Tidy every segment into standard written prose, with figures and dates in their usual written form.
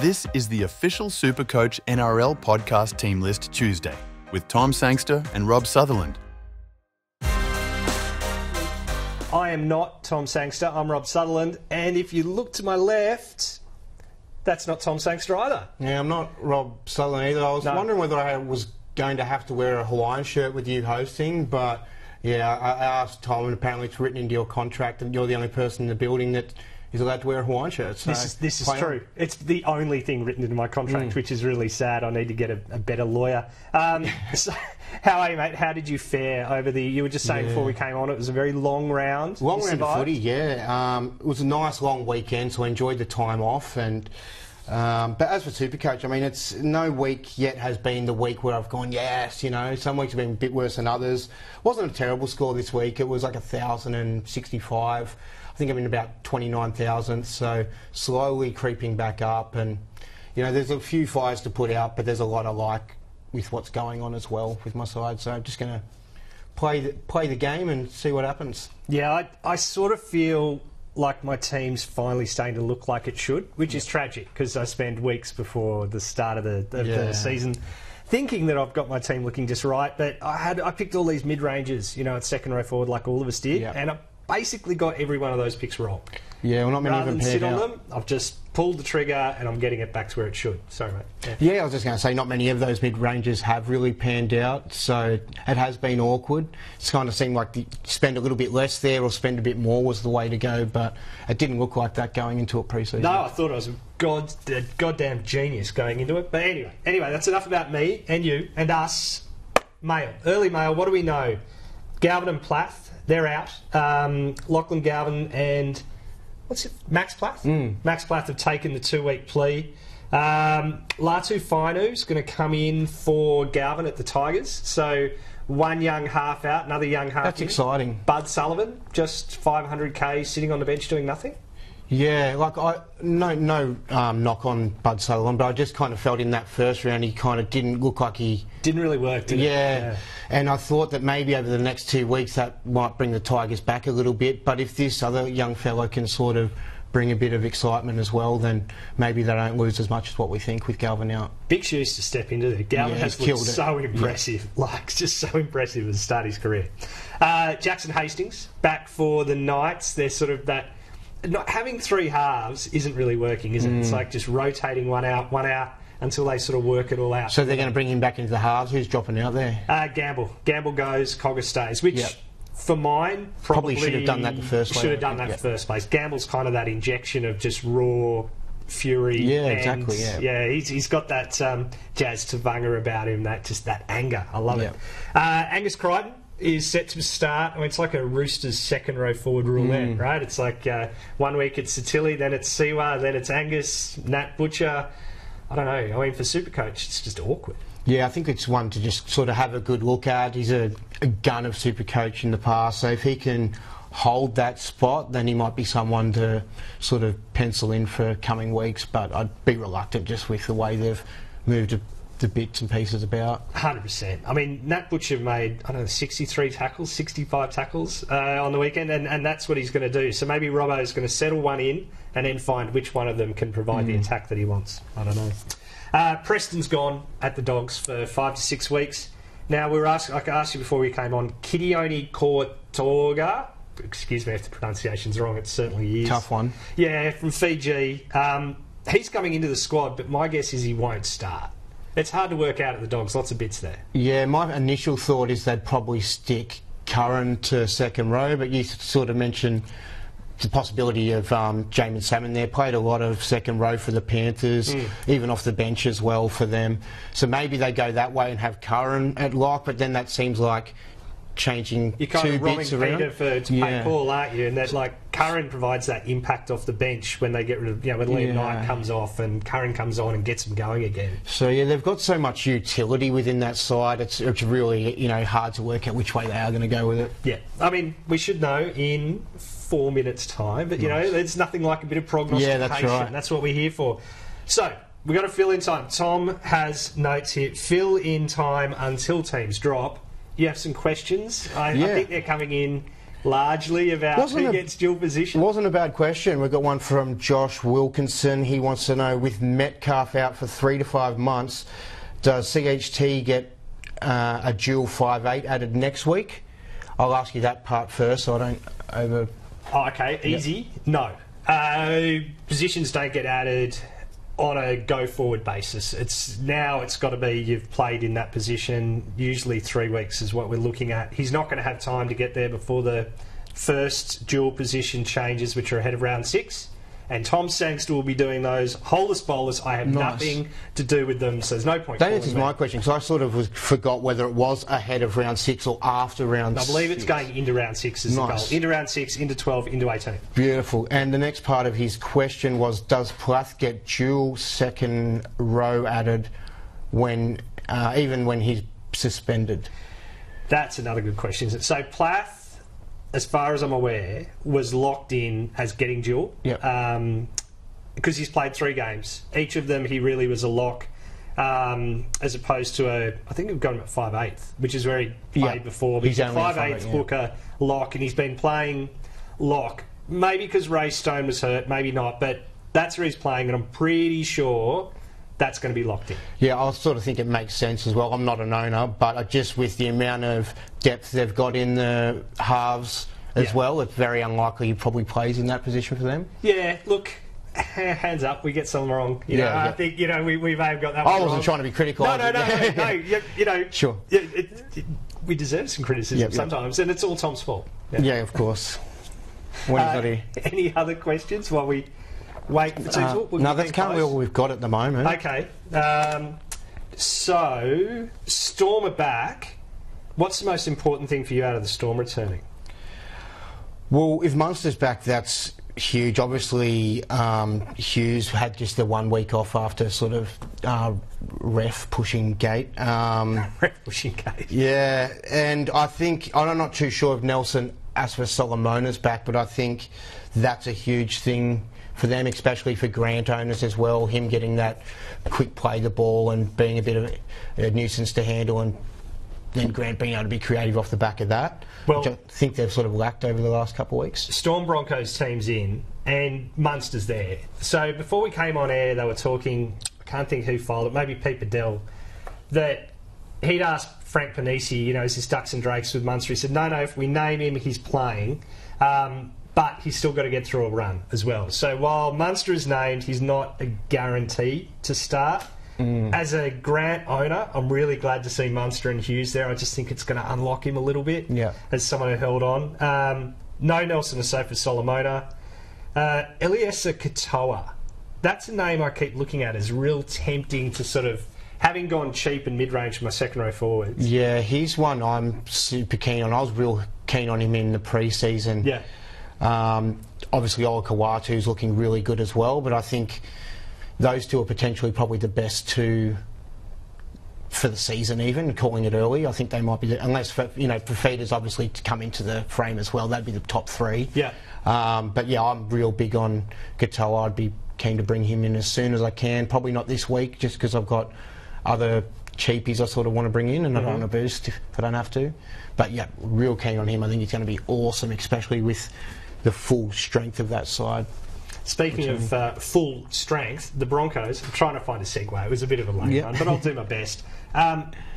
This is the official Supercoach NRL podcast team list Tuesday with Tom Sangster and Rob Sutherland. I am not Tom Sangster, I'm Rob Sutherland, and if you look to my left, that's not Tom Sangster either. Yeah, I'm not Rob Sutherland either. I was wondering whether I was going to have to wear a Hawaiian shirt with you hosting, but yeah, I asked Tom, and apparently it's written into your contract that you're the only person in the building that is allowed to wear a Hawaiian shirt. So this is true. It's the only thing written into my contract, which is really sad. I need to get a better lawyer. So, how are you, mate? How did you fare over the... You were just saying before we came on, it was a very long round. Long round of footy, yeah. It was a nice long weekend, so I enjoyed the time off. And but as for Supercoach, I mean, it's no week yet has been the week where I've gone, yes, you know. Some weeks have been a bit worse than others. It wasn't a terrible score this week. It was like 1,065. I think I'm in about 29,000, so slowly creeping back up, and you know there's a few fires to put out, but there's a lot I like with what's going on as well with my side. So I'm just going to play the game and see what happens. Yeah, I sort of feel like my team's finally starting to look like it should, which is tragic because I spend weeks before the start of the season thinking that I've got my team looking just right, but I picked all these mid rangers, you know, at second row forward like all of us did, and I basically got every one of those picks wrong. Yeah, we're not many even paired out. On them, I've just pulled the trigger and I'm getting it back to where it should. Sorry, mate. Yeah, I was just going to say, not many of those mid-rangers have really panned out, so it has been awkward. It's kind of seemed like spend a little bit less there or spend a bit more was the way to go, but it didn't look like that going into it pre-season. No, I thought I was a goddamn genius going into it. But anyway, that's enough about me and you and us. Mail. Early mail, what do we know? Galvin and Plath, they're out. Lachlan Galvin and Max Plath? Max Plath have taken the 2-week plea. Latu Finu is going to come in for Galvin at the Tigers. So one young half out, another young half That's in. Exciting. Bud Sullivan, just 500k sitting on the bench doing nothing. Yeah, like no knock on Bud Sullivan, but I just kind of felt in that first round he kind of didn't look like he... Didn't really work, did it? Yeah, and I thought that maybe over the next 2 weeks that might bring the Tigers back a little bit, but if this other young fellow can sort of bring a bit of excitement as well, then maybe they don't lose as much as what we think with Galvin out. Big shoes to step into there. Galvin has looked so impressive, like just so impressive at the start of his career. Jackson Hastings, back for the Knights. They're sort of that... Not having three halves isn't really working, is it? It's like just rotating one out until they sort of work it all out. So they're going to bring him back into the halves. Who's dropping out there? Gamble. Gamble goes, Cogger stays, which for mine probably should have done that in the first place. Should have done that in the first place. Gamble's kind of that injection of just raw fury. Yeah, and, exactly. Yeah, he's got that Jazz Tavanga about him, that anger. I love it. Angus Crichton is set to start. I mean, it's like a Roosters second row forward roulette, right? It's like 1 week it's Satili, then it's Siwa, then it's Angus, Nat Butcher. I don't know. I mean, for Supercoach, it's just awkward. Yeah, I think it's one to just sort of have a good look at. He's a gun of Supercoach in the past, so if he can hold that spot, then he might be someone to sort of pencil in for coming weeks, but I'd be reluctant just with the way they've moved the bits and pieces about. 100%. I mean, Nat Butcher made, I don't know, 63 tackles, 65 tackles on the weekend, and that's what he's going to do. So maybe Robbo's going to settle one in and then find which one of them can provide the attack that he wants. I don't know. Preston's gone at the Dogs for 5 to 6 weeks. Now, I asked you before we came on, Kidione Katoa, excuse me if the pronunciation's wrong, it certainly is. Tough one. Yeah, from Fiji. He's coming into the squad, but my guess is he won't start. It's hard to work out at the Dogs, lots of bits there. Yeah, my initial thought is they'd probably stick Curran to second row, but you sort of mentioned the possibility of Jamin Salmon there, played a lot of second row for the Panthers, even off the bench as well for them. So maybe they go that way and have Curran at lock, but then that seems like changing two bits around. You're kind of robbing Peter to pay Paul, aren't you? And that, like, Curran provides that impact off the bench when they get rid of, you know, when Liam Knight comes off and Curran comes on and gets them going again. So, yeah, they've got so much utility within that side, it's really, you know, hard to work out which way they are going to go with it. Yeah. I mean, we should know in 4 minutes' time, but, you know, there's nothing like a bit of prognostication. Yeah, that's right. That's what we're here for. So, we've got to fill in time. Tom has notes here. Fill in time until teams drop. You have some questions. I think they're coming in largely about who gets dual position? Wasn't a bad question. We've got one from Josh Wilkinson. He wants to know, with Metcalf out for 3 to 5 months, does CHT get a dual 5'8" added next week? I'll ask you that part first so I don't over... Oh, okay, easy. Yep. No. Positions don't get added on a go-forward basis. It's got to be you've played in that position. Usually 3 weeks is what we're looking at. He's not going to have time to get there before the first dual position changes, which are ahead of round 6. And Tom Sangster will be doing those. Holeless bowlers, I have nothing to do with them, so there's no point. That answers my question, because I sort of forgot whether it was ahead of round 6 or after round 6. I believe it's going into round 6 as the goal. Into round 6, into 12, into 18. Beautiful. And the next part of his question was, does Plath get dual second row added when, even when he's suspended? That's another good question, isn't it? So Plath, as far as I'm aware, was locked in as getting dual. Yep. Because he's played 3 games. Each of them, he really was a lock, as opposed to a... I think we've got him at 5/8, which is where he played before. He's only 5/8 hooker, lock, and he's been playing lock. Maybe because Ray Stone was hurt, maybe not, but that's where he's playing, and I'm pretty sure that's going to be locked in. Yeah, I sort of think it makes sense as well. I'm not an owner, but just with the amount of depth they've got in the halves as well, it's very unlikely he probably plays in that position for them. Yeah, look, hands up, we get some wrong. You know, I think, you know, we may have got that one wrong. I wasn't trying to be critical. No. You know. Sure. We deserve some criticism sometimes, and it's all Tom's fault. Yeah, of course. Any other questions while we... Wait, no, that's currently all we've got at the moment. Okay. So, Storm are back. What's the most important thing for you out of the Storm returning? Well, if Munster's back, that's huge. Obviously, Hughes had just the 1 week off after sort of ref pushing gate. Ref pushing gate. Yeah, and I think, I'm not too sure if Nelson Asfa Solomona's back, but I think that's a huge thing for them, especially for Grant owners as well, him getting that quick play the ball and being a bit of a nuisance to handle, and then Grant being able to be creative off the back of that, which I think they've sort of lacked over the last couple of weeks. Storm Broncos team's in and Munster's there. So before we came on air, they were talking, I can't think who filed it, maybe Pete Bedell, that he'd asked Frank Panisi, you know, is this ducks and drakes with Munster? He said, no, if we name him, he's playing. But he's still got to get through a run as well. So while Munster is named, he's not a guarantee to start. As a Grant owner, I'm really glad to see Munster and Hughes there. I just think it's going to unlock him a little bit as someone who held on. No Nelson Asfa Solomona. Eliesa Katoa. That's a name I keep looking at as real tempting to sort of... Having gone cheap and mid-range for my second row forwards. Yeah, he's one I'm super keen on. I was real keen on him in the pre-season. Yeah. Obviously Ola Kawatu's looking really good as well, but I think those two are potentially probably the best two for the season, even calling it early. I think they might be unless, you know, Fafita's obviously to come into the frame as well, that'd be the top 3. Yeah. But yeah, I'm real big on Katoa. I'd be keen to bring him in as soon as I can, probably not this week just because I've got other cheapies I sort of want to bring in, and I don't want to boost if I don't have to, but yeah, real keen on him. I think he's going to be awesome, especially with the full strength of that side. Speaking of full strength, the Broncos, I'm trying to find a segue. It was a bit of a lame one, but I'll do my best.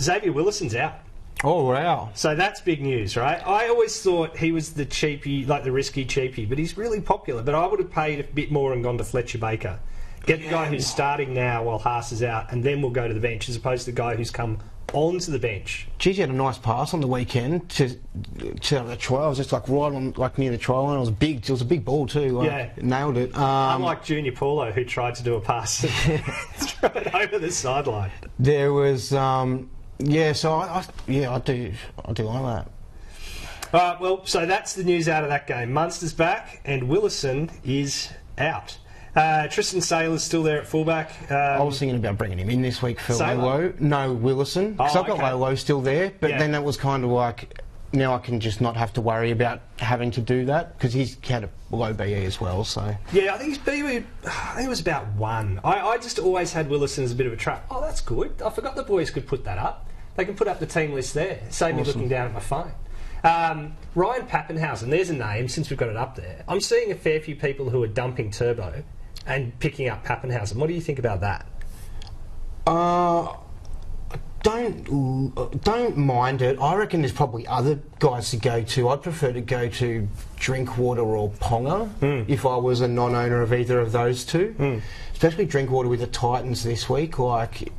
Xavier Willison's out. Oh, wow. So that's big news, right? I always thought he was the cheapie, like the risky cheapie, but he's really popular. But I would have paid a bit more and gone to Fletcher Baker. Get the guy who's starting now while Haas is out, and then we'll go to the bench, as opposed to the guy who's come onto the bench. Geez, he had a nice pass on the weekend to the try. I was just like right on, like near the try line. It was big. It was a big ball too. Nailed it. Unlike Junior Paulo, who tried to do a pass and throw it over the sideline. There was, So I do like that. All right. Well, so that's the news out of that game. Munster's back, and Willison is out. Tristan Saylor's still there at fullback. I was thinking about bringing him in this week for Lolo. No, Willison. Because I've got Lolo still there, but then that was kind of like, now I can just not have to worry about having to do that, because he's had a low BE as well, so... Yeah, I think his BE, I think it was about 1. I just always had Willison as a bit of a trap. Oh, that's good. I forgot the boys could put that up. They can put up the team list there. Save me looking down at my phone. Ryan Pappenhausen, there's a name since we've got it up there. I'm seeing a fair few people who are dumping Turbo and picking up Pappenhausen. What do you think about that? Don't mind it. I reckon there's probably other guys to go to. I'd prefer to go to Drinkwater or Ponga if I was a non-owner of either of those two. Especially Drinkwater with the Titans this week. Like,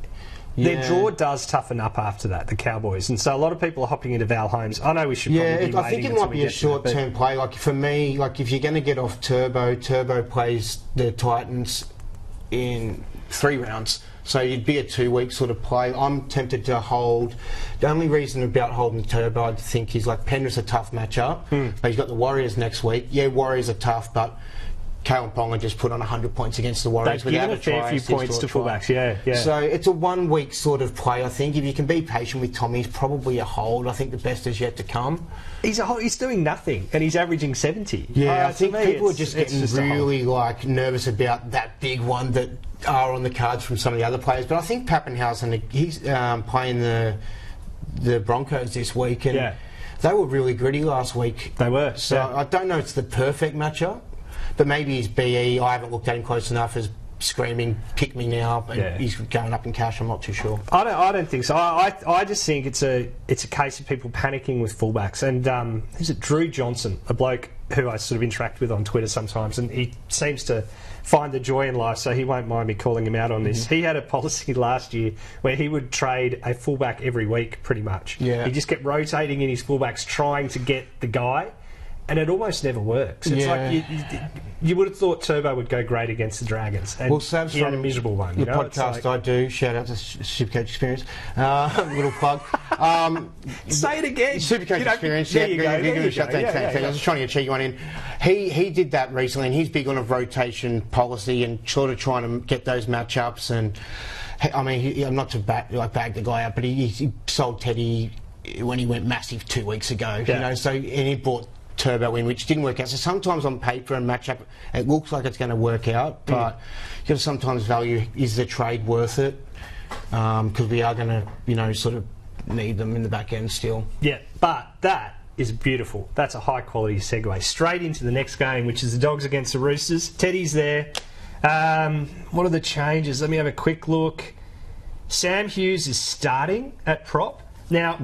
yeah. Their draw does toughen up after that, the Cowboys. And so a lot of people are hopping into Val Holmes. I know we should probably be waiting. I think it might be a short-term play. Like, for me, like if you're going to get off Turbo, Turbo plays the Titans in 3 rounds. So you'd be a 2-week sort of play. I'm tempted to hold. The only reason about holding Turbo, I think, is like Penrith's a tough matchup. But you've got the Warriors next week. Yeah, Warriors are tough, but Kalen Ponga just put on 100 points against the Warriors. They've given a fair few points to fullbacks, yeah. So it's a 1-week sort of play, I think. If you can be patient with Tommy, he's probably a hold. I think the best is yet to come. He's a hold. He's doing nothing, and he's averaging 70. Yeah, I think people are just getting really like nervous about that big one that are on the cards from some of the other players. But I think Pappenhausen, he's playing the Broncos this week, and they were really gritty last week. They were. So I don't know it's the perfect matchup. But maybe his BE, I haven't looked at him close enough, is screaming, pick me now, and he's going up in cash, I'm not too sure. I don't think so. I just think it's a case of people panicking with fullbacks. And is it Drew Johnson, a bloke who I sort of interact with on Twitter sometimes, and he seems to find the joy in life, so he won't mind me calling him out on this. He had a policy last year where he would trade a fullback every week, pretty much. He just kept rotating in his fullbacks, trying to get the guy. And it almost never works. It's like you would have thought Turbo would go great against the Dragons. And well, Sam's he had a miserable one. You know? Podcast like, I do, shout out to Supercoach Experience. Little plug. Say it again. Supercoach Experience. I was trying to get a cheeky one in. He did that recently, and he's big on a rotation policy and sort of trying to get those matchups. And I mean, I'm not to bag the guy up, but he sold Teddy when he went massive 2 weeks ago. You know, so and he bought Turbo in, which didn't work out. So sometimes on paper and matchup, it looks like it's going to work out, but you know, sometimes value is the trade worth it, because we are going to, you know, sort of need them in the back end still. Yeah, but that is beautiful. That's a high quality segue straight into the next game, which is the Dogs against the Roosters. Teddy's there. What are the changes? Let me have a quick look. Sam Hughes is starting at prop. Now,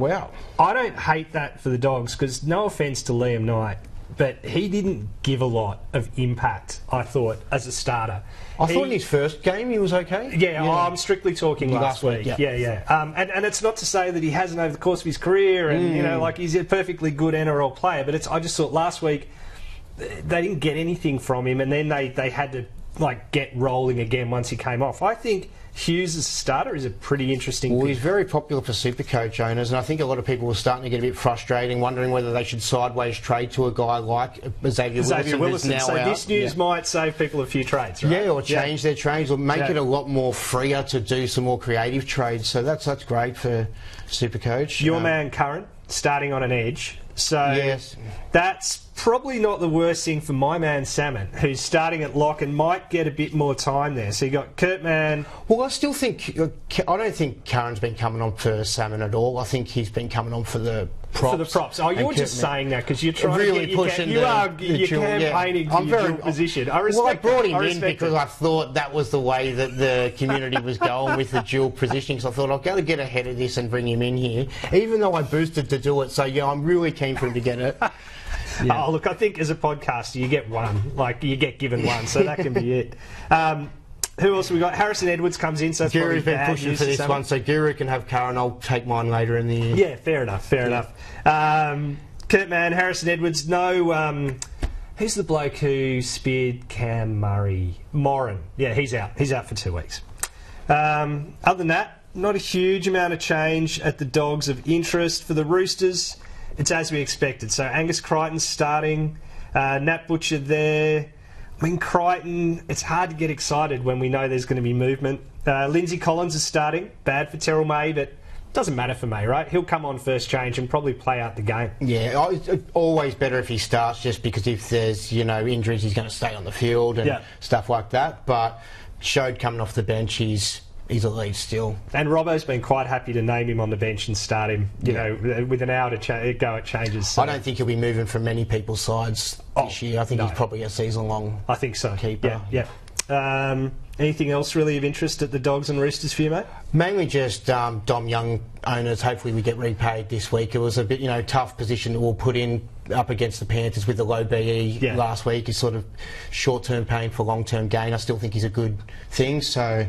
I don't hate that for the Dogs, because no offence to Liam Knight, but he didn't give a lot of impact, I thought, as a starter. I thought in his first game he was okay. Yeah, I'm strictly talking last week. Yeah. And it's not to say that he hasn't over the course of his career, and you know, like he's a perfectly good NRL player, but I just thought last week they didn't get anything from him, and then they had to like get rolling again once he came off. I think Hughes as a starter is a pretty interesting pick. He's very popular for Supercoach owners, and I think a lot of people were starting to get a bit frustrated and wondering whether they should sideways trade to a guy like Xavier Willison. So this news might save people a few trades, right? Yeah, or change their trades, or make it a lot more freer to do some more creative trades. So that's great for Supercoach. Your man Curran starting on an edge. So that's probably not the worst thing for my man Salmon, who's starting at lock and might get a bit more time there. So you got Kurtman. Well, I don't think Curran's been coming on for Salmon at all. I think he's been coming on for the props. Oh, you're just saying that because you're trying really to push you are campaigning for your dual position. I brought him in because I thought that was the way that the community was going with the dual positioning. So I thought I've got to get ahead of this and bring him in here, even though I boosted to do it. So I'm really keen for him to get it. Yeah. Oh, look, I think as a podcaster, you get one. Like, you get given one, so that can be it. Who else have we got? Harrison Edwards comes in, so that's Guru's been pushing for this one, so Guru can have Curran. I'll take mine later in the year. Yeah, fair enough. Kurtman, Harrison Edwards, who's the bloke who speared Cam Murray? Morin. Yeah, he's out. He's out for 2 weeks. Other than that, not a huge amount of change at the Dogs of interest. For the Roosters, it's as we expected. So Angus Crichton starting, Nat Butcher there. I mean, Crichton, it's hard to get excited when we know there's going to be movement. Lindsay Collins is starting. Bad for Terrell May, but doesn't matter for May, right? He'll come on first change and probably play out the game. Yeah, it's always better if he starts, just because if there's, you know, injuries, he's going to stay on the field and stuff like that. But showed coming off the bench, he's he's a lead still. And Robbo's been quite happy to name him on the bench and start him, you know, with an hour to go at changes. So. I don't think he'll be moving from many people's sides this year. I think he's probably a season-long keeper. I think so. Yeah. Anything else really of interest at the Dogs and Roosters for you, mate? Mainly just Dom Young owners. Hopefully we get repaid this week. It was a bit, you know, tough position that we'll put in up against the Panthers with the low BE last week. It's sort of short-term pain for long-term gain. I still think he's a good thing, so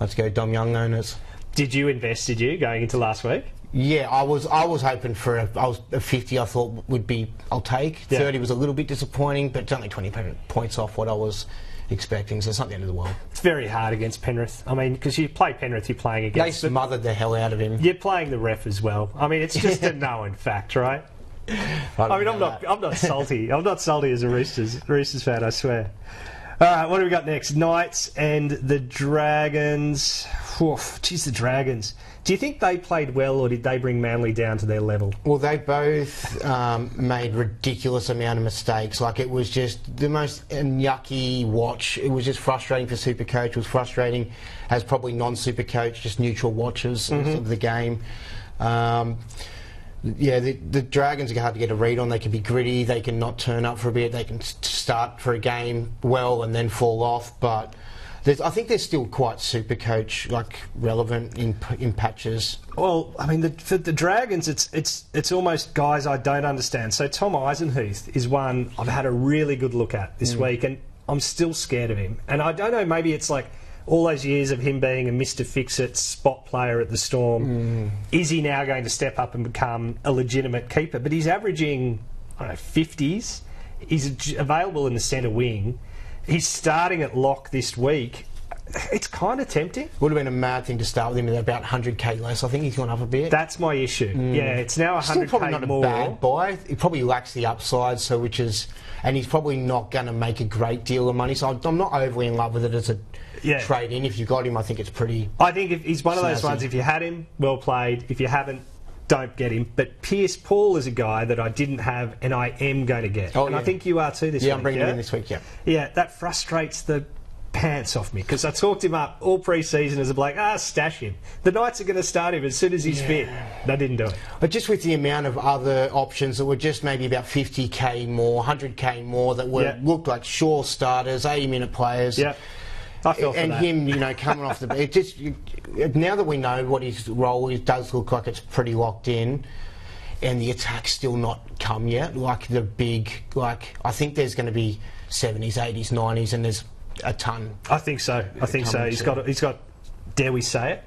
let's go Dom Young owners. Did you invest, going into last week? Yeah, I was hoping for a 50 I thought would be, I'll take. 30 was a little bit disappointing, but it's only 20 points off what I was expecting, so it's not the end of the world. It's very hard against Penrith. I mean, because you play Penrith, you're playing against... They smothered the hell out of him. You're playing the ref as well. I mean, it's just a known fact, right? I mean, I'm not salty. I'm not salty as a Roosters fan, I swear. All right, what do we got next? Knights and the Dragons. Oof, geez, the Dragons. Do you think they played well, or did they bring Manly down to their level? Well, they both made ridiculous amount of mistakes. Like, it was just the most yucky watch. It was just frustrating for Supercoach. It was frustrating as probably non-Supercoach, just neutral watchers of the game. The Dragons are hard to get a read on. They can be gritty. They can not turn up for a bit. They can start for a game well and then fall off, but... I think they're still quite super coach like relevant in patches. Well, I mean, for the Dragons, it's almost guys I don't understand. So Tom Eisenhuth is one I've had a really good look at this week, and I'm still scared of him. And I don't know, maybe it's like all those years of him being a Mr. Fix-It spot player at the Storm. Is he now going to step up and become a legitimate keeper? But he's averaging, I don't know, 50s. He's available in the centre wing. He's starting at lock this week. It's kind of tempting. Would have been a mad thing to start with him at about 100k less. I think he's gone up a bit. That's my issue. Yeah, it's now 100k still probably not more. A bad buy. He probably lacks the upside, so and he's probably not going to make a great deal of money. So I'm not overly in love with it as a trade in. If you got him, I think it's pretty. I think if he's one of those ones. If you had him, well played. If you haven't, don't get him. But Pierce Paul is a guy that I didn't have and I am going to get. I think you are too this week. I'm bringing him in this week, Yeah, that frustrates the pants off me because I talked him up all pre-season as a bloke, stash him. The Knights are going to start him as soon as he's fit. They didn't do it. But just with the amount of other options that were just maybe about 50k more, 100k more that were looked like sure starters, 80-minute players. I feel for that. Him, you know, coming off the... It just, now that we know what his role is, does look like it's pretty locked in, and the attack's still not come yet. Like, the big... Like, I think there's going to be 70s, 80s, 90s, and there's a ton. I think so. I think so. He's got, dare we say it,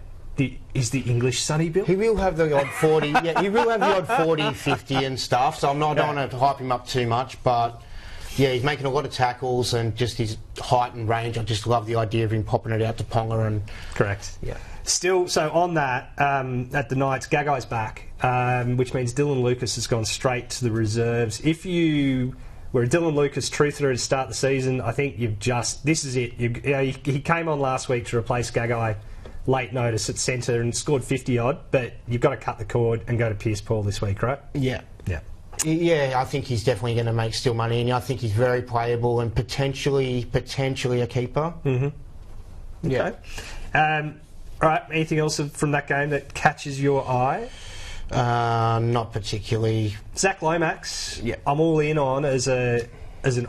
is the English Sonny Bill? He will have the odd 40... he will have the odd 40, 50 and stuff, so I don't want to hype him up too much, but... Yeah, he's making a lot of tackles and just his height and range. I just love the idea of him popping it out to Ponga and... Correct. Yeah. Still, so on that, at the Knights, Gagai's back, which means Dylan Lucas has gone straight to the reserves. If you were a Dylan Lucas truther to start the season, I think you've just... This is it. He came on last week to replace Gagai late notice at centre and scored 50-odd, but you've got to cut the cord and go to Pierce Paul this week, right? Yeah. Yeah, I think he's definitely going to make still money, and I think he's very playable and potentially a keeper. All right, anything else from that game that catches your eye? Not particularly. Zach Lomax, I'm all in on as an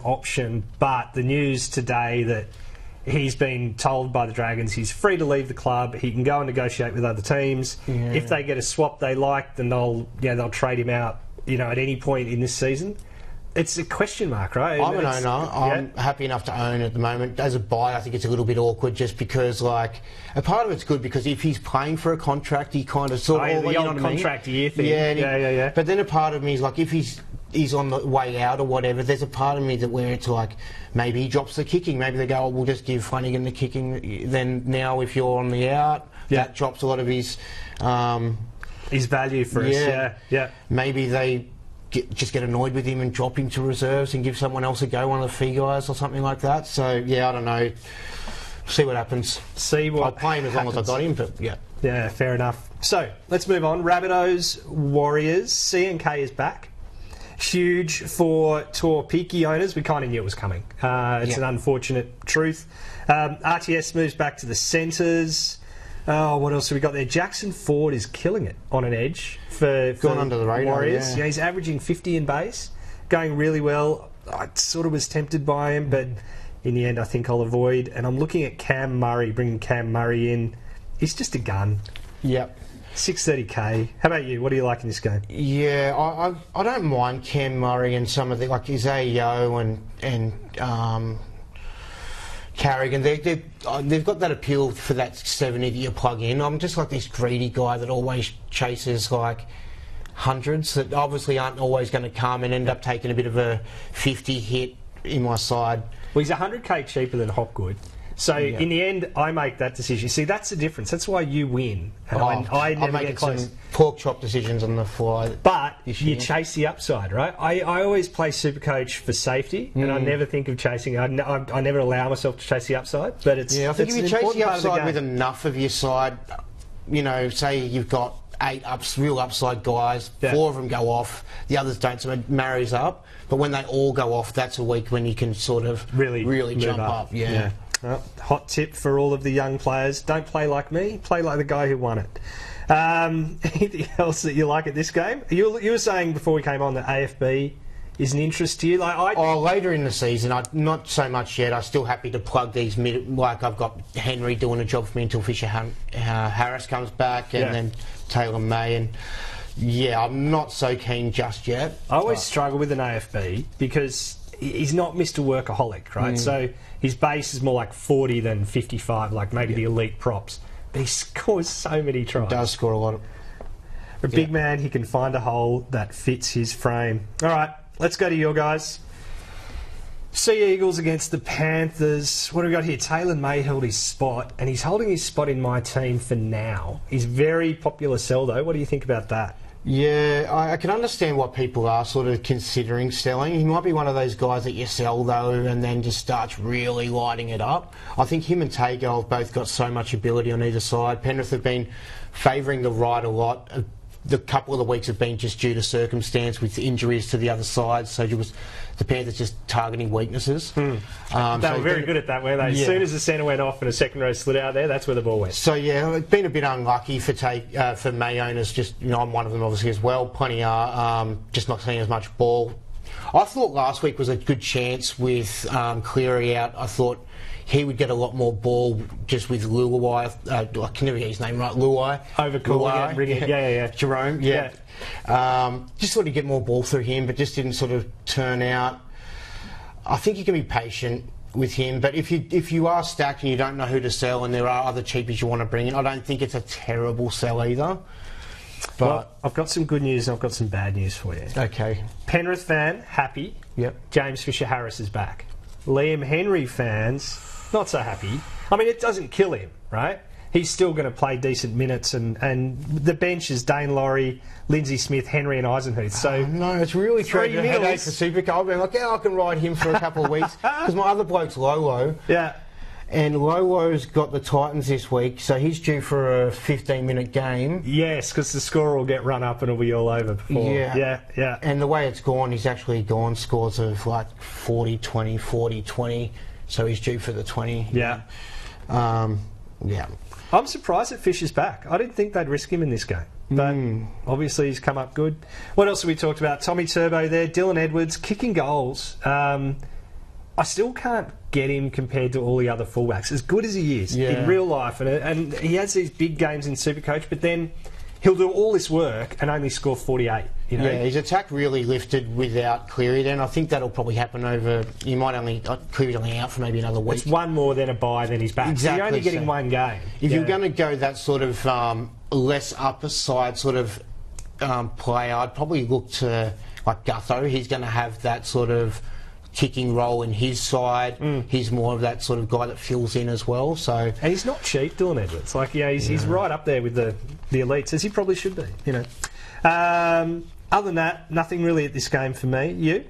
option, but the news today that he's been told by the Dragons he's free to leave the club. He can go and negotiate with other teams. If they get a swap they like, then they'll trade him out, you know, at any point in this season. It's a question mark, right? I'm an owner. I'm happy enough to own at the moment. As a buy, I think it's a little bit awkward just because, like, a part of it's good because if he's playing for a contract, he kind of sort of... the old contract year thing. Yeah. But then a part of me is, like, if he's on the way out or whatever, there's a part of me that where it's like, maybe he drops the kicking. Maybe they go, we'll just give Flanagan the kicking. Then now if you're on the out, that drops a lot of his value for us, Maybe they just get annoyed with him and drop him to reserves and give someone else a go, one of the fee guys or something like that. So, I don't know. See what happens. I'll play him as long as I got him, but Yeah, fair enough. So, let's move on. Rabbitohs, Warriors. C&K is back. Huge for Torpiki owners. We kind of knew it was coming. It's an unfortunate truth. RTS moves back to the centres. Oh, what else have we got there? Jackson Ford is killing it on an edge for gone under the radar, Warriors. Yeah, he's averaging 50 in base, going really well. I sort of was tempted by him, but in the end, I think I'll avoid. And I'm looking at Cam Murray, bringing Cam Murray in. He's just a gun. Yep. 630k. How about you? What do you like in this game? Yeah, I don't mind Cam Murray and some of the, like his AEO and Carrigan. They've got that appeal for that 70 that you plug in. I'm just like this greedy guy that always chases like hundreds that obviously aren't always going to come and end up taking a bit of a 50 hit in my side. Well, he's 100k cheaper than Hopgood. So yeah. In the end, I make that decision. See, that's the difference. That's why you win. And I never get close. Pork chop decisions on the fly. But you chase the upside, right? I always play Supercoach for safety, and I never think of chasing. I never allow myself to chase the upside. But it's I think if you chase the upside with enough of your side, you know, say you've got 8 real upside guys, 4 of them go off, the others don't, so it marries up. But when they all go off, that's a week when you can sort of really jump up. Yeah. Oh, hot tip for all of the young players: don't play like me, play like the guy who won it. Anything else that you like at this game? You were saying before we came on that AFB is an interest to you. Later in the season, not so much yet. I'm still happy to plug these like I've got Henry doing a job for me until Fisher Harris comes back, and then Taylor May and. Yeah, I'm not so keen just yet. I always struggle with an AFB because he's not Mr. Workaholic, right? So his base is more like 40 than 55, like maybe the elite props. But he scores so many tries. He does score a lot. For a big man, he can find a hole that fits his frame. All right, let's go to your guys. Sea Eagles against the Panthers. What have we got here? Taylor May held his spot, and he's holding his spot in my team for now. He's very popular sell, though. What do you think about that? Yeah, I can understand why people are sort of considering selling. He might be one of those guys that you sell, though, and then just starts really lighting it up. I think him and Tago have both got so much ability on either side. Penrith have been favouring the right a lot. The couple of the weeks have been just due to circumstance with injuries to the other side, so it was the Panthers just targeting weaknesses. They were very good at that, weren't they? As soon as the centre went off and a second row slid out there, that's where the ball went. So yeah, it's been a bit unlucky for May owners. Just I'm one of them obviously as well. Plenty are just not seeing as much ball. I thought last week was a good chance with Cleary out. I thought he would get a lot more ball just with Luai. I can never get his name right. Luai. Overcool. Yeah. Jerome. Yeah. Just sort of get more ball through him, but just didn't sort of turn out. I think you can be patient with him, but if you are stacked and you don't know who to sell and there are other cheapies you want to bring in, I don't think it's a terrible sell either. But well, I've got some good news and I've got some bad news for you. Okay. Penrith fan, happy. Yep. James Fisher-Harris is back. Liam Henry fans, not so happy. I mean, it doesn't kill him, right? He's still going to play decent minutes, and the bench is Dane Laurie, Lindsay Smith, Henry and Eisenhuth. So no, it's really throwing a headache for Supercoach. I've been like, I can ride him for a couple of weeks because my other bloke's Lolo. Yeah. And Lolo's got the Titans this week, so he's due for a 15-minute game. Yes, because the score will get run up and it'll be all over before. Yeah. And the way it's gone, he's actually gone scores of like 40-20, 40-20, so he's due for the 20. Yeah. I'm surprised that Fish is back. I didn't think they'd risk him in this game. But obviously he's come up good. What else have we talked about? Tommy Turbo there, Dylan Edwards, kicking goals. I still can't get him compared to all the other fullbacks. As good as he is in real life, and he has these big games in Supercoach, but then he'll do all this work and only score 48. You know? Yeah, his attack really lifted without Cleary then. I think that'll probably happen over... Cleary's only out for maybe another week. It's one more than a bye, then he's back. Exactly. So you're only getting one game. If you're going to go that sort of less upper side sort of player, I'd probably look to like Gutho. He's going to have that sort of kicking role in his side. He's more of that sort of guy that fills in as well. So, and he's not cheap, Dylan Edwards. Like, he's right up there with the elites, as he probably should be. Other than that, nothing really at this game for me. You?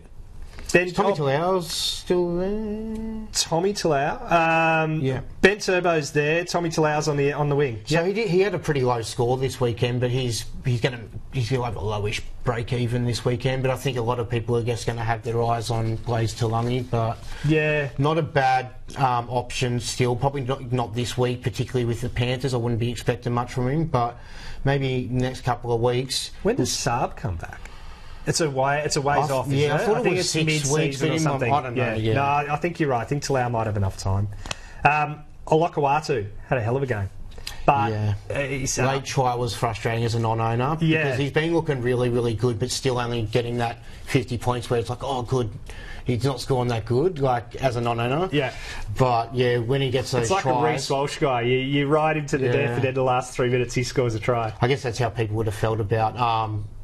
Then Tommy Talau's still there. Tommy Talau. Yeah. Ben Turbo's there. Tommy Talau's on the wing. So yep. He had a pretty low score this weekend, but he's going to have a lowish break even this weekend. But I think a lot of people are just going to have their eyes on Blaise Tulungi. But yeah, not a bad option still. Probably not this week, particularly with the Panthers. I wouldn't be expecting much from him, but maybe next couple of weeks. When does Saab come back? It's a ways off. Yeah, I think it's mid-season or something. I don't know. Yeah. Yeah. No, I think you're right. I think Talau might have enough time. Olakau'atu had a hell of a game. But yeah. Late try was frustrating as a non-owner because he's been looking really, really good, but still only getting that 50 points where it's like, oh, good. He's not scoring that good, like as a non-owner. Yeah, but yeah, when he gets those, it's like tries, a Reece Walsh guy. You ride him to the death, and in the last 3 minutes, he scores a try. I guess that's how people would have felt about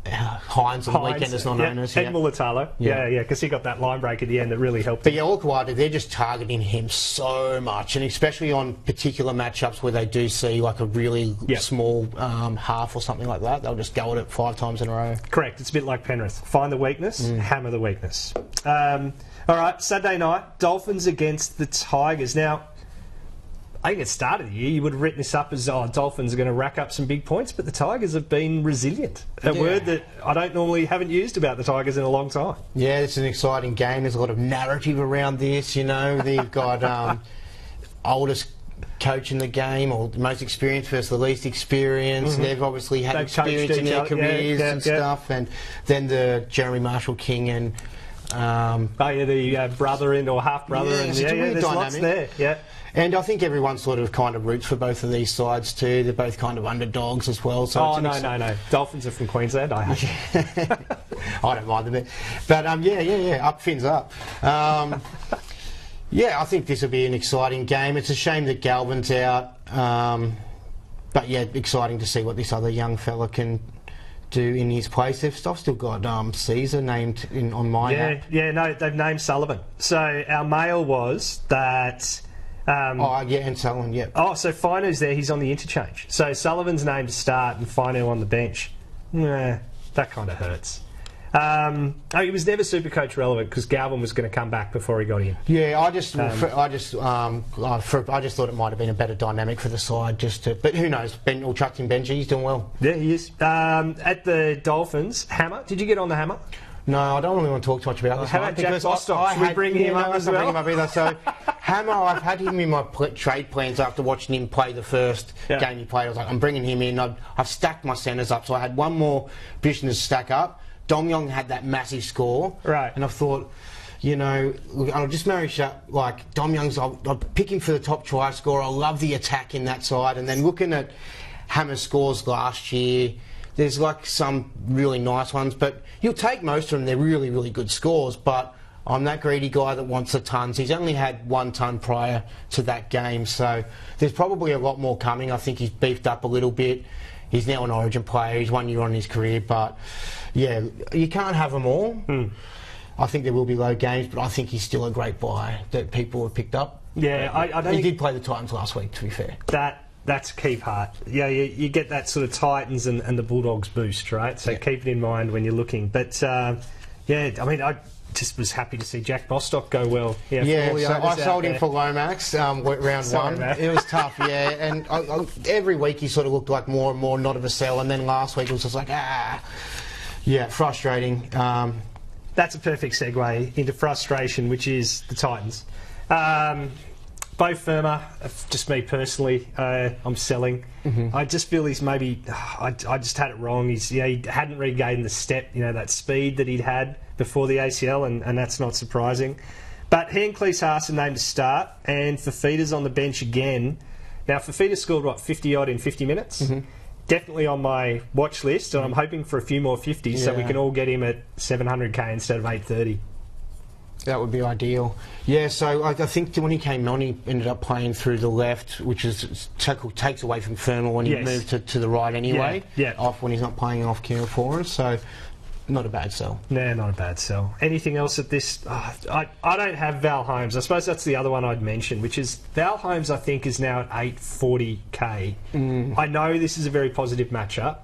Hines on the weekend as non-owners. Yeah. And Mulatalo. Yeah, because he got that line break at the end that really helped him. But yeah, Olakau'atu, they're just targeting him so much, and especially on particular matchups where they do see like a really small half or something like that, they'll just go at it 5 times in a row. Correct. It's a bit like Penrith. Find the weakness, hammer the weakness. All right, Saturday night, Dolphins against the Tigers. Now, I think at the start of the year, you would have written this up as, oh, Dolphins are going to rack up some big points, but the Tigers have been resilient. A word that I don't normally haven't used about the Tigers in a long time. Yeah, it's an exciting game. There's a lot of narrative around this, you know. They've got oldest coach in the game or the most experienced versus the least experienced. They've obviously had experience in their careers and stuff. And then the Jeremy Marshall-King and... the brother in or half brother, there's dynamic. Lots there. Yeah, and I think everyone sort of kind of roots for both of these sides too. They're both kind of underdogs as well. So no. Dolphins are from Queensland. I hate. I don't mind them, but up fins up. I think this will be an exciting game. It's a shame that Galvin's out, but yeah, exciting to see what this other young fella can do in his place. They've still got Caesar named on my app. Yeah, no, they've named Sullivan. So our mail was that... and Sullivan, yeah. Oh, so Finu's there, he's on the interchange. So Sullivan's named to start and Finu on the bench. Nah, that kind of hurts. He was never Supercoach relevant because Galvin was going to come back before he got in. Yeah, I just thought it might have been a better dynamic for the side. But who knows? Ben will chuck in Benji. He's doing well. Yeah, he is. At the Dolphins, Hammer. Did you get on the Hammer? No, I don't really want to talk too much about this. How about Jack Bostock? Should we bring him up as well? Bring him up either. So Hammer, I've had him in my trade plans after watching him play the first game he played. I was like, I'm bringing him in. I've stacked my centres up, so I had one more business to stack up. Dom Young had that massive score, right? And I thought, you know, look, I'll just marry up. Like Dom Young's, I'll pick him for the top try score. I love the attack in that side. And then looking at Hammer's scores last year, there's like some really nice ones, but you'll take most of them. They're really, really good scores. But I'm that greedy guy that wants the tons. He's only had 1 ton prior to that game, so there's probably a lot more coming. I think he's beefed up a little bit. He's now an Origin player. He's 1 year on his career, but yeah, you can't have them all. I think there will be low games, but I think he's still a great buy that people have picked up. Yeah, I don't. He did play the Titans last week, to be fair. That's a key part. Yeah, you get that sort of Titans and the Bulldogs boost, right? So keep it in mind when you're looking. But I just was happy to see Jack Bostock go well. So I sold him for Lomax round one. Matt. It was tough, and I, every week he sort of looked like more and more not of a sell, and then last week it was just like, frustrating. That's a perfect segue into frustration, which is the Titans. Bo Firma, just me personally, I'm selling. I just feel he's maybe... I just had it wrong. He hadn't regained the step, that speed that he'd had before the ACL, and that's not surprising. But he and Cleese Haas are named to start, and Fafita's on the bench again. Now, Fafita scored, 50-odd in 50 minutes? Definitely on my watch list, and I'm hoping for a few more 50s so we can all get him at 700k instead of 830. That would be ideal. Yeah, so I think when he came on, he ended up playing through the left, which is takes away from Firma when he moved to the right anyway, off when he's not playing off Kira for us. So not a bad sell. No, not a bad sell. Anything else at this? I don't have Val Holmes. I suppose that's the other one I'd mention, which is Val Holmes, I think, is now at 840k. I know this is a very positive matchup,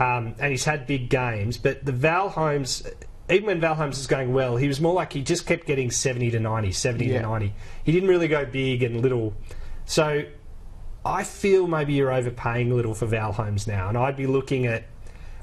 and he's had big games, but the Val Holmes... even when Val Holmes was going well, he was more like he just kept getting 70 to 90, 70 to 90. He didn't really go big and little. So I feel maybe you're overpaying a little for Val Holmes now, and I'd be looking at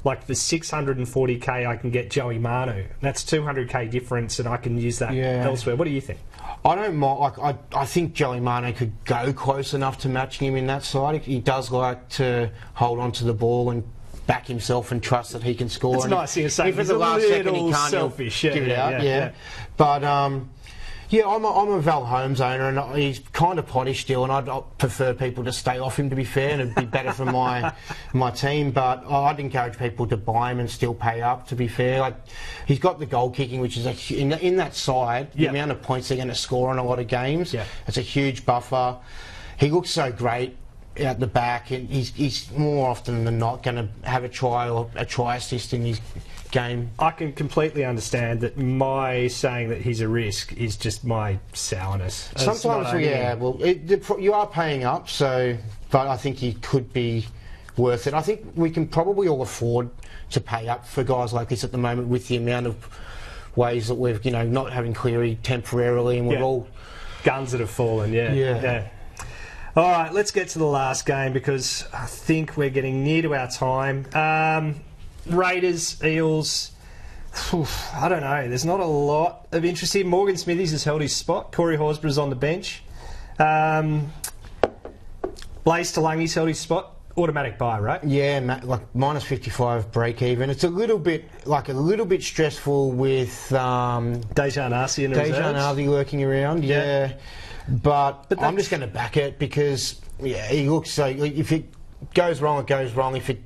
like the 640K I can get Joey Manu. That's 200K difference, and I can use that elsewhere. What do you think? I don't mind. Like, I think Joey Manu could go close enough to matching him in that side. He does like to hold on to the ball and back himself and trust that he can score. It's nice thing to say. If it's the last second he can't, selfish, he'll give it out. Yeah. But yeah, I'm a Val Holmes owner, and he's kind of potty still, and I'd prefer people to stay off him, to be fair, and it'd be better for my team. But I'd encourage people to buy him and still pay up, to be fair. Like, he's got the goal kicking, which is in that side, the amount of points they're going to score in a lot of games. Yeah. It's a huge buffer. He looks so great out the back, and he's more often than not going to have a try or a try assist in his game. I can completely understand that. My saying that he's a risk is just my sourness. Sometimes, well, you are paying up, so, but I think he could be worth it. I think we can probably all afford to pay up for guys like this at the moment, with the amount of ways that we're, not having Cleary temporarily, and we're all guns that have fallen. Yeah. All right, let's get to the last game, because I think we're getting near to our time. Raiders, Eels, I don't know. There's not a lot of interest here. Morgan Smithies has held his spot. Corey Horsburgh's on the bench. Blaise Talungi's held his spot. Automatic buy, right? Yeah, like minus 55 break even. It's a little bit stressful with Dejan Arce in the reserves. Dejan Arce lurking around, yeah. But I'm just going to back it, because he looks so. If it goes wrong, it goes wrong. If it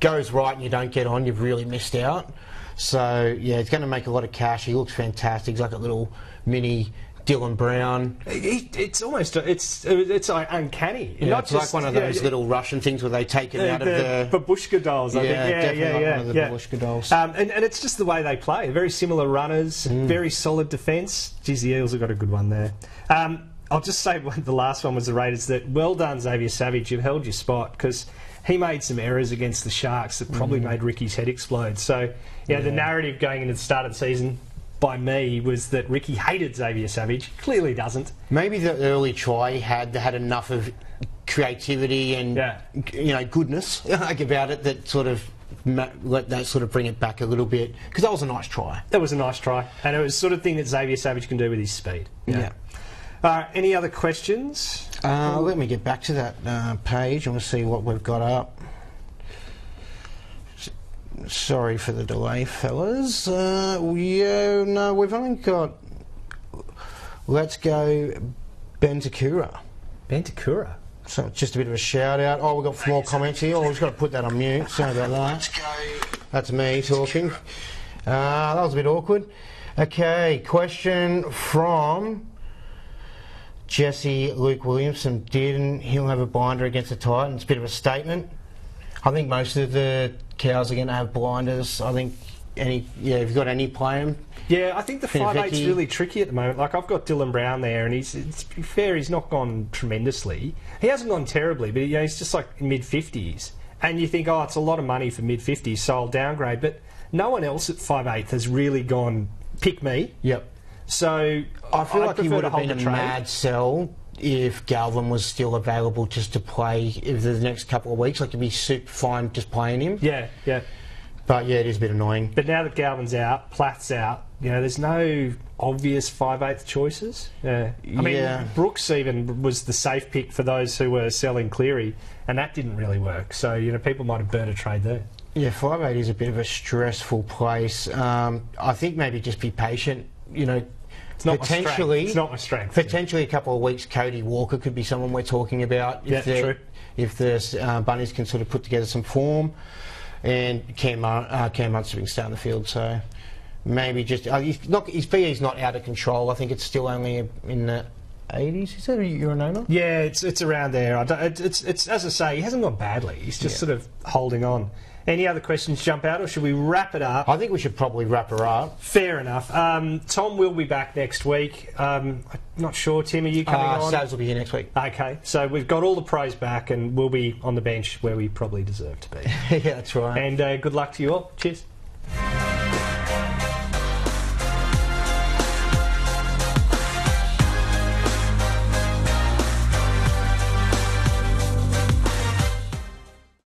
goes right and you don't get on, you've really missed out. So it's going to make a lot of cash. He looks fantastic. He's like a little mini Dylan Brown. It's almost it's like uncanny. Yeah, it's just like one of those little Russian things where they take it out of the babushka dolls. I think definitely like one of the babushka dolls. And it's just the way they play. Very similar runners, very solid defence. Geez, the Eels have got a good one there. I'll just say the last one was the Raiders. That well done, Xavier Savage. You've held your spot, because he made some errors against the Sharks that probably made Ricky's head explode. So the narrative going into the start of the season, by me, was that Ricky hated Xavier Savage. Clearly doesn't. Maybe the early try he had enough of creativity and goodness about it that sort of let that sort of bring it back a little bit, because that was a nice try. And it was the sort of thing that Xavier Savage can do with his speed. Any other questions? Let me get back to that page. I want to see what we've got up. Sorry for the delay, fellas. We've only got... Let's go Bentakura. Bentakura? So just a bit of a shout-out. Oh, we've got more comments here. Oh, we've got to put that on mute. Sorry about that. Let's go. That's me talking. That was a bit awkward. Okay, question from Jesse Luke Williamson. Didn't he'll have a binder against the Titans? Bit of a statement. I think most of the Cows are going to have blinders. I think if you've got any, play them. Yeah, I think the 5-8's really tricky at the moment. Like, I've got Dylan Brown there, and to be fair, he's not gone tremendously. He hasn't gone terribly, but he's just like mid-50s. And you think, it's a lot of money for mid-50s, so I'll downgrade. But no one else at 5-8 has really gone, pick me. Yep. So I feel like he would have been a mad sell if Galvin was still available just to play for the next couple of weeks. Like, it'd be super fine just playing him. Yeah. But, it is a bit annoying. But now that Galvin's out, Plath's out, there's no obvious 5/8 choices. Yeah. I mean, Brooks even was the safe pick for those who were selling Cleary, and that didn't really work. So, people might have burnt a trade there. Yeah, 5/8 is a bit of a stressful place. I think maybe just be patient, It's not potentially, my strength. Potentially, a couple of weeks, Cody Walker could be someone we're talking about. If the Bunnies can sort of put together some form, and Cam Munster can stay on the field. So maybe just his PE's not out of control. I think it's still only in the 80s. Is that your name? Yeah, it's around there. It's as I say, he hasn't gone badly. He's just sort of holding on. Any other questions jump out, or should we wrap it up? I think we should probably wrap her up. Fair enough. Tom will be back next week. I'm not sure, Tim, are you coming on? Saz will be here next week. Okay, so we've got all the pros back, and we'll be on the bench where we probably deserve to be. Yeah, that's right. And good luck to you all. Cheers.